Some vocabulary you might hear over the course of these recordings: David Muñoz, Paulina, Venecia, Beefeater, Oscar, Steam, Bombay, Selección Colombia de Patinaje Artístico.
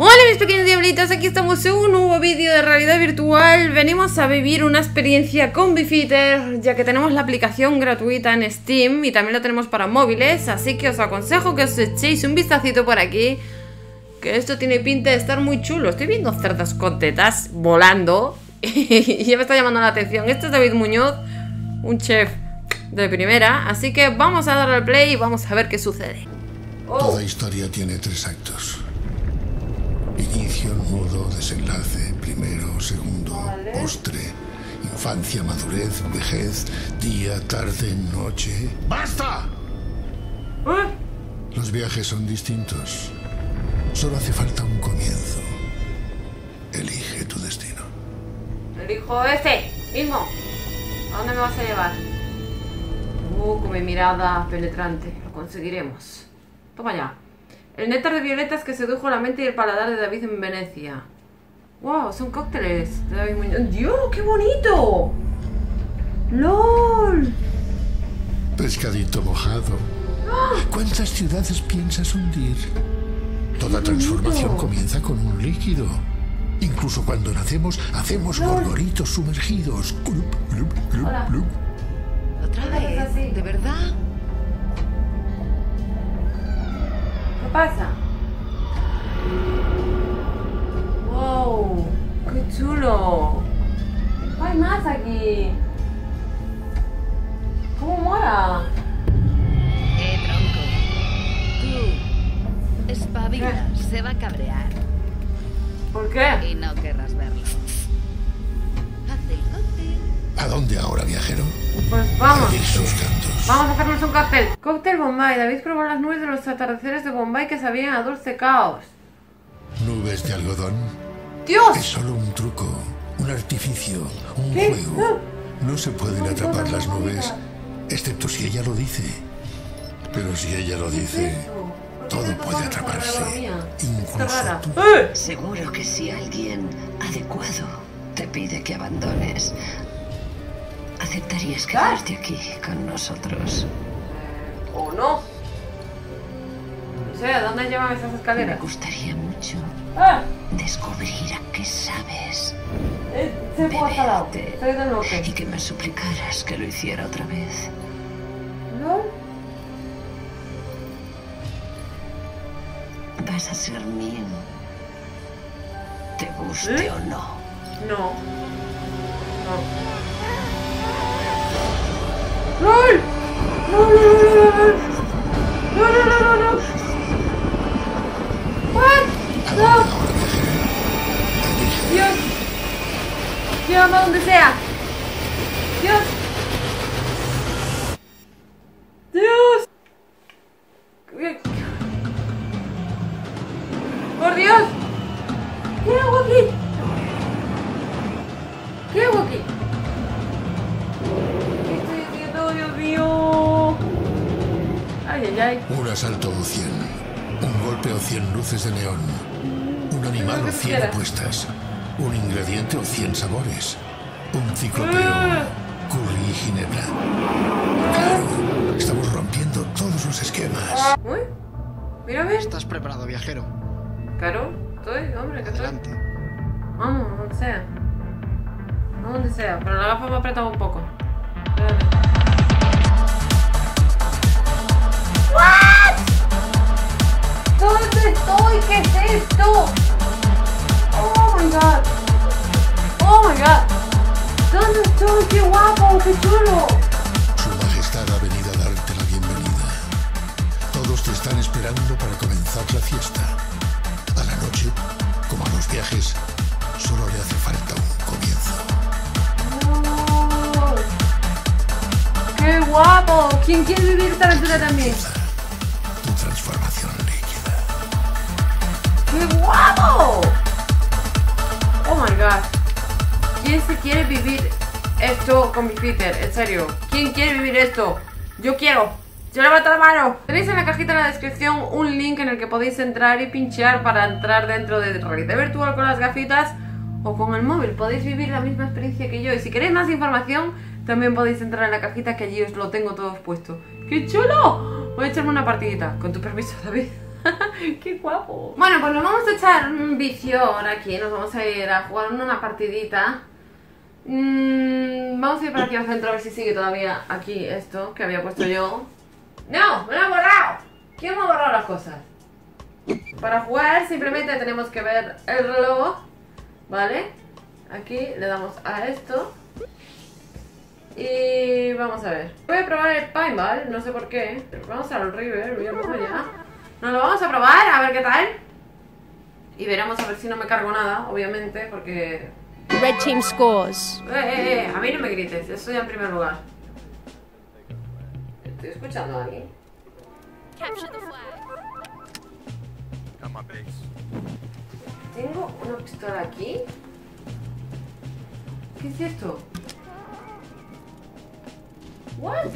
Hola mis pequeños diablitos, aquí estamos en un nuevo vídeo de realidad virtual. Venimos a vivir una experiencia con Beefeater, ya que tenemos la aplicación gratuita en Steam y también la tenemos para móviles, así que os aconsejo que os echéis un vistacito por aquí, que esto tiene pinta de estar muy chulo. Estoy viendo cerdas con tetas volando y ya me está llamando la atención. Este es David Muñoz, un chef de primera, así que vamos a darle al play y vamos a ver qué sucede. Toda historia tiene 3 actos. Inicio, nudo, desenlace, primero, segundo, postre, infancia, madurez, vejez, día, tarde, noche... ¡Basta! Los viajes son distintos. Solo hace falta un comienzo. Elige tu destino. Elijo este mismo. ¿A dónde me vas a llevar? Con mi mirada penetrante. Lo conseguiremos. Toma ya. El néctar de violetas que sedujo la mente y el paladar de David en Venecia. ¡Wow! Son cócteles de David Muñoz. ¡Dios, qué bonito! ¡Lol! Pescadito mojado. ¡Ah! ¿Cuántas ciudades piensas hundir? Toda transformación comienza con un líquido. Incluso cuando nacemos, hacemos gorgoritos sumergidos. Glup, glup, glup, glup. ¿Otra vez? ¿De verdad? ¿Qué pasa? ¡Wow! ¡Qué chulo! No hay más aquí. ¿Cómo mola? Tronco. Tú, espabila, se va a cabrear. ¿Por qué? Y no querrás verlo. ¿A dónde ahora, viajero? Pues vamos. Vamos a hacernos un cóctel. Cóctel Bombay. David probó las nubes de los atardeceres de Bombay que sabían a dulce caos. ¿Nubes de algodón? ¡Dios! Es solo un truco, un artificio, un juego. No se pueden atrapar las nubes, excepto si ella lo dice. Pero si ella lo dice, todo puede atraparse. Incluso tú. Seguro que si alguien adecuado te pide que abandones... ¿aceptarías quedarte aquí con nosotros? ¿O no? No sé, ¿a dónde llevan esas escaleras? Me gustaría mucho descubrir a qué sabes. Se fue hasta lado. Y que me suplicaras que lo hiciera otra vez. ¿No? Vas a ser mío. ¿Te guste o no? No. No. ¡Lol! ¡No, no, no, no, no! ¡No, no, no, no, no! ¿What? ¡No! ¡Dios! ¡Dios, va donde sea! ¡Dios! ¡Dios! ¡Por Dios! ¿Qué hago aquí? ¿Qué hago aquí? Un asalto o 100, un golpe o 100 luces de neón, un animal o 100 apuestas, un ingrediente o 100 sabores, un ciclopeo, curry y ginebra. Claro, estamos rompiendo todos los esquemas. Uy, mírame. ¿Estás preparado, viajero? Claro, estoy, hombre, que estoy. Adelante. Vamos, donde sea. Vamos donde sea, pero la gafa me ha apretado un poco. Espérate. ¿Dónde estoy? ¿Qué es esto? Oh my god. Oh my god. ¿Dónde estoy? ¡Qué guapo! ¡Qué chulo! Su majestad ha venido a darte la bienvenida. Todos te están esperando para comenzar la fiesta. A la noche, como a los viajes, solo le hace falta un comienzo. Oh, ¡qué guapo! ¿Quién quiere vivir esta aventura también? Tu transformación. ¡Qué guapo! Oh my god. ¿Quién se quiere vivir esto con Beefeater? En serio, ¿quién quiere vivir esto? Yo quiero. Yo levanto la mano. Tenéis en la cajita de la descripción un link en el que podéis entrar y pinchar para entrar dentro de realidad virtual con las gafitas o con el móvil. Podéis vivir la misma experiencia que yo. Y si queréis más información, también podéis entrar en la cajita que allí os lo tengo todo expuesto. ¡Qué chulo! Voy a echarme una partidita. Con tu permiso, David. ¡Qué guapo! Bueno, pues nos vamos a echar un ambición aquí, nos vamos a ir a jugar una partidita. Vamos a ir para aquí al centro a ver si sigue todavía aquí esto que había puesto yo. ¡No! ¡Me lo han borrado! ¿Quién me ha borrado las cosas? Para jugar simplemente tenemos que ver el reloj, ¿vale? Aquí le damos a esto. Y vamos a ver. Voy a probar el pinball, no sé por qué. Vamos al river, voy a probar ya. Nos lo vamos a probar, a ver qué tal. Y veremos a ver si no me cargo nada, obviamente, porque... Red Team scores. A mí no me grites, eso ya en primer lugar. Estoy escuchando a alguien. Tengo una pistola aquí. ¿Qué es esto? What?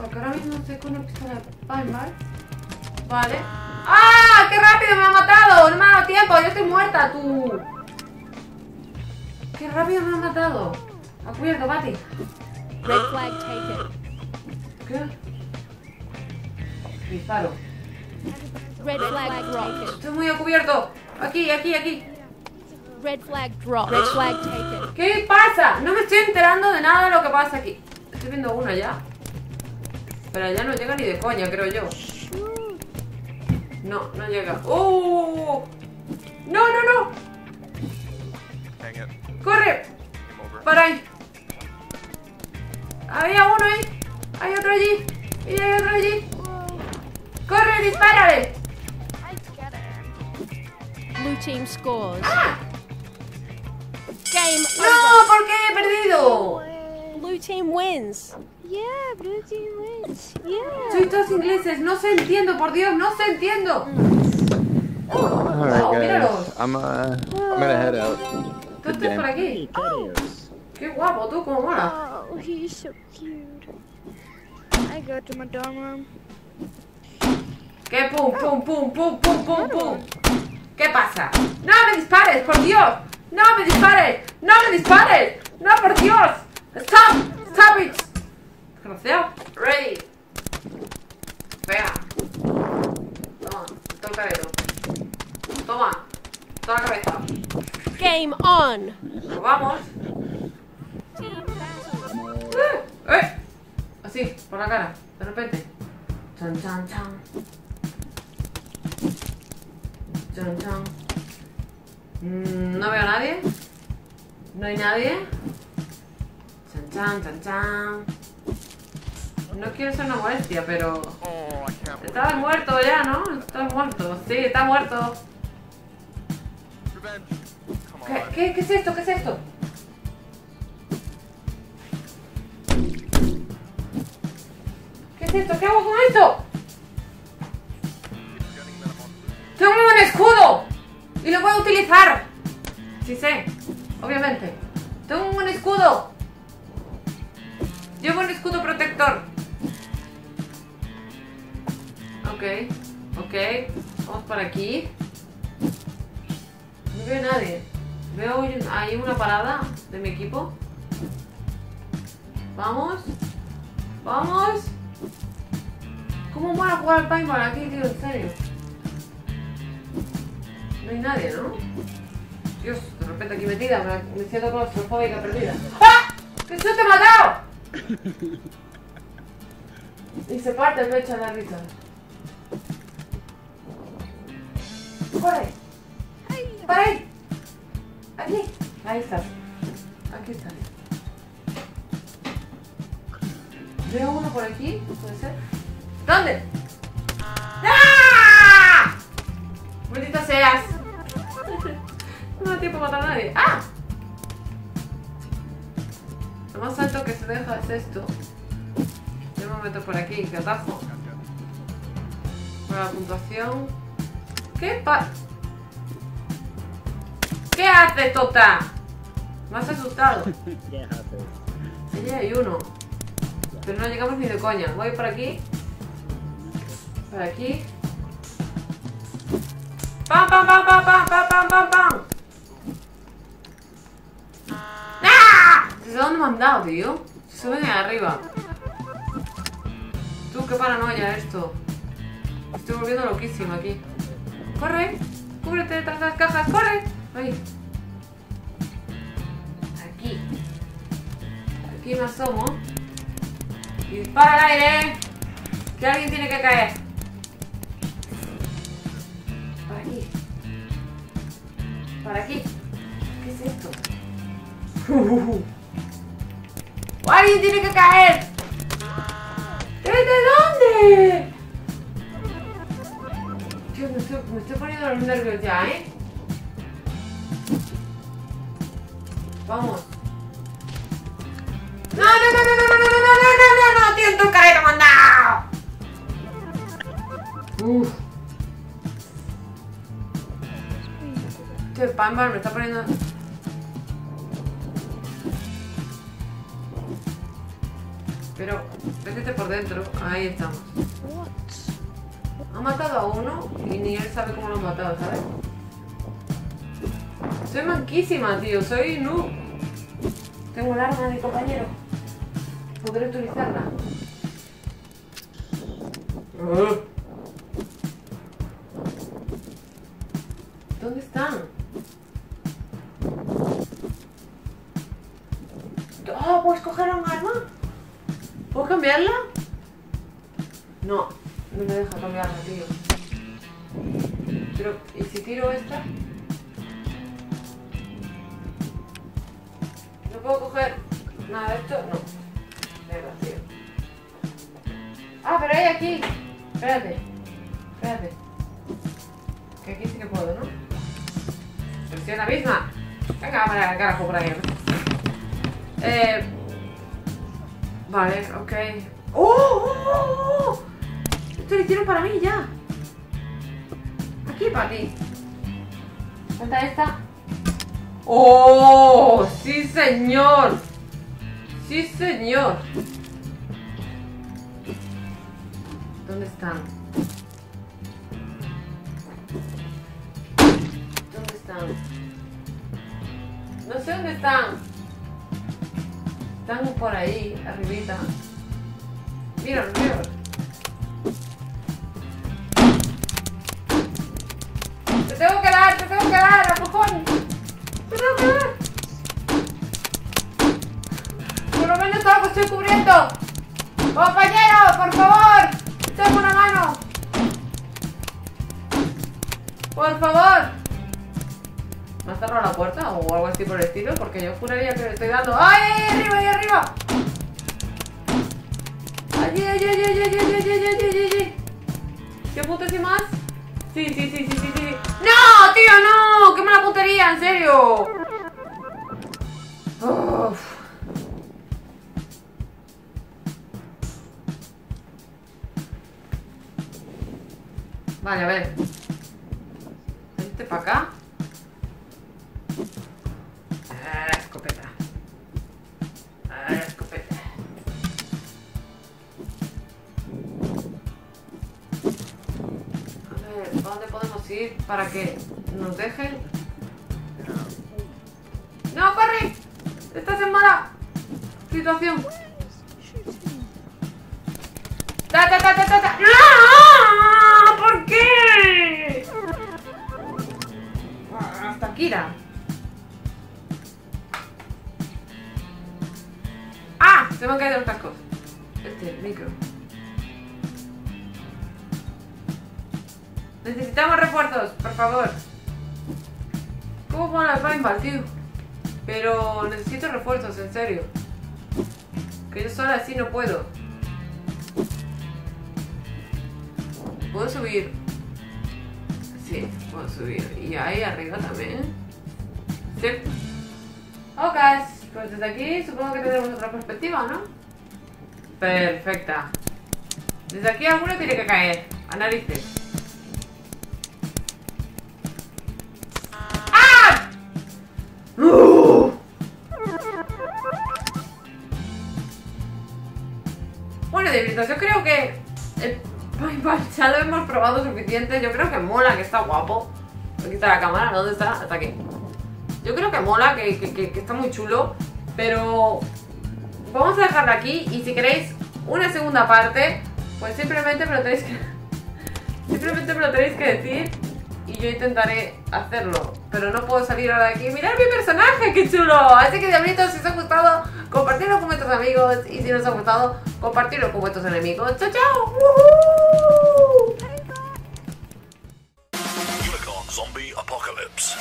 Porque ahora mismo estoy con una pistola de palmar. Vale. ¡Ah! ¡Qué rápido me ha matado! ¡No me ha dado tiempo! ¡Yo estoy muerta, tú! ¡Qué rápido me ha matado! ¡Acuerdo, Bati! Red flag taken. ¿Qué? Disparo. Red flag dropped. Estoy muy a cubierto. Aquí, aquí, aquí. Red flag drop. Red flag taken. ¿Qué pasa? No me estoy enterando de nada de lo que pasa aquí. Estoy viendo uno ya. Pero ya no llega ni de coña, creo yo. No, no llega. ¡Oh! ¡No, no, no! ¡Corre! ¡Para ahí! Había uno ahí. Hay otro allí. Y hay otro allí. ¡Corre, dispárale! Blue team scores. ¡Ah! Game over. ¡No! ¿Por qué he perdido? Blue team wins. Yeah, blue team wins. Yeah. Soy todos ingleses. No se entiendo, por Dios. No se entiendo. Alright, guys. I'm gonna head out. ¿Tú estás por aquí? Oh. Qué guapo, tú, cómo mola. Oh, he's so cute. I go to my dorm room. Que pum, pum, pum, pum, pum, pum, pum. ¿Qué pasa? ¡No me dispares, por Dios! ¡No me dispares! ¡No me dispares! ¡No, por Dios! ¡Stop! ¡Stop it! Desgraciado. Ready. Venga. Toma, todo el cabello. Toma, toda la cabeza. Game on. Nos vamos. Así, por la cara, de repente. Chan, chan, chan. Chan, chan. No veo a nadie. No hay nadie. Chan, chan, chan, chan. No quiero ser una molestia, pero... Estaba muerto ya, ¿no? Estaba muerto. Sí, está muerto. ¿Qué es esto? ¿Qué es esto? ¿Qué hago con esto? Tengo un buen escudo y lo voy a utilizar. Sí sé, obviamente. Tengo un buen escudo. Llevo un escudo protector. Ok, ok. Vamos por aquí. No veo a nadie. Veo ahí una parada de mi equipo. Vamos. Vamos. ¿Cómo van a jugar al paintball aquí, tío? En serio. No hay nadie, ¿no? Dios, de repente aquí metida, me siento claustrofóbica perdida. ¡Ah! ¡Que yo te he matado! Y se parte el pecho de la risa. ¡Corre! ¡Para ahí! ¡Aquí! Ahí estás. Aquí estás. Veo uno por aquí, puede ser. ¿Dónde? ¡Ah! ¡Maldita seas! No da tiempo a matar a nadie. ¡Ah! Lo más alto que se deja es esto. Yo me meto por aquí, que atajo. Para la puntuación. ¿Qué pa...? ¿Qué haces, Tota? Me has asustado. Allí hay uno. Pero no llegamos ni de coña. Voy por aquí. Por aquí. ¡Pam, pam, pam, pam, pam, pam, pam, pam, pam! ¡Ah! ¿Desde dónde me han dado, tío? Se suben de arriba. Tú, qué paranoia esto. Estoy volviendo loquísimo aquí. ¡Corre! ¡Cúbrete detrás de las cajas! ¡Corre! ¡Ay! Aquí. Aquí me asomo. ¡Dispara al aire! ¡Que alguien tiene que caer! Para aquí. Para aquí. ¿Qué es esto? ¡Alguien tiene que caer! ¿Desde dónde? Dios, me estoy poniendo los nervios ya, ¿eh? Vamos. No, tiento caer, mandado. Uff. Este Pambar me está poniendo. Pero, métete por dentro. Ahí estamos. Ha matado a uno y ni él sabe cómo lo ha matado, ¿sabes? Soy manquísima, tío. Soy noob. Tengo el arma de mi compañero. Podré utilizarla. ¿Dónde están? ¡Oh! ¿Puedes coger un arma? ¿Puedo cambiarla? No, no me deja cambiarla, tío. Pero, ¿y si tiro esta? No puedo coger nada de esto, no. Verga, tío. Ah, pero hay aquí. Espérate, espérate. Que aquí sí que puedo, ¿no? Pero si es la misma. Venga, para el carajo por ahí. Vale, ok. ¡Oh! Esto lo hicieron para mí ya. Aquí para ti. Falta esta. ¡Oh! ¡Sí, señor! ¡Sí, señor! ¿Dónde están? ¿Dónde están? No sé dónde están. Están por ahí, arribita. Míralo, míralo. ¡Te tengo que dar! ¡Te tengo que dar! ¡A cojón! ¡Te tengo que dar! ¡Por lo menos algo estoy cubriendo! ¡Compañero, por favor! ¡Tengo una mano! ¡Por favor! ¿Me ha cerrado la puerta o algo así por el estilo? Porque yo juraría que le estoy dando... ¡Ay, ay, arriba, ahí arriba! ¡Ay, ay, ay, ay, ay, ay, ay, ay, ay, ay! ¿Qué apuntes y más? Sí, sí, sí, sí, sí, sí. ¡No, tío, no! ¡Qué mala puntería, en serio! Uf. Vale, a ver. Vente para acá. Escopeta. A ver, ¿dónde podemos ir para que nos dejen? ¡No, corre! ¡Estás en mala situación! ¡Ta! ¡No! ¿Por qué? Hasta Kira. Se me han caído los cascos. El micro. Necesitamos refuerzos, por favor. ¿Cómo puedo la paintball, tío? Pero necesito refuerzos, en serio. Que yo sola así no puedo. ¿Puedo subir? Sí, puedo subir. Y ahí arriba también. Sí. Ok. Pues desde aquí supongo que tenemos otra perspectiva, ¿no? Perfecta. Desde aquí alguno tiene que caer. Analices. ¡Ah! ¡Uf! Bueno, David, yo creo que el paintball ya lo hemos probado suficiente. Yo creo que mola, que está guapo. Voy a quitar la cámara, ¿dónde está? Hasta aquí. Yo creo que mola, que está muy chulo, pero vamos a dejarla aquí y si queréis una segunda parte, pues simplemente me lo tenéis que Simplemente me lo tenéis que decir y yo intentaré hacerlo. Pero no puedo salir ahora de aquí. ¡Mirad mi personaje! ¡Qué chulo! Así que, diablitos, si os ha gustado, compartidlo con vuestros amigos. Y si no os ha gustado, compartidlo con vuestros enemigos. ¡Chao, chao! ¡Woohoo! Zombie apocalypse.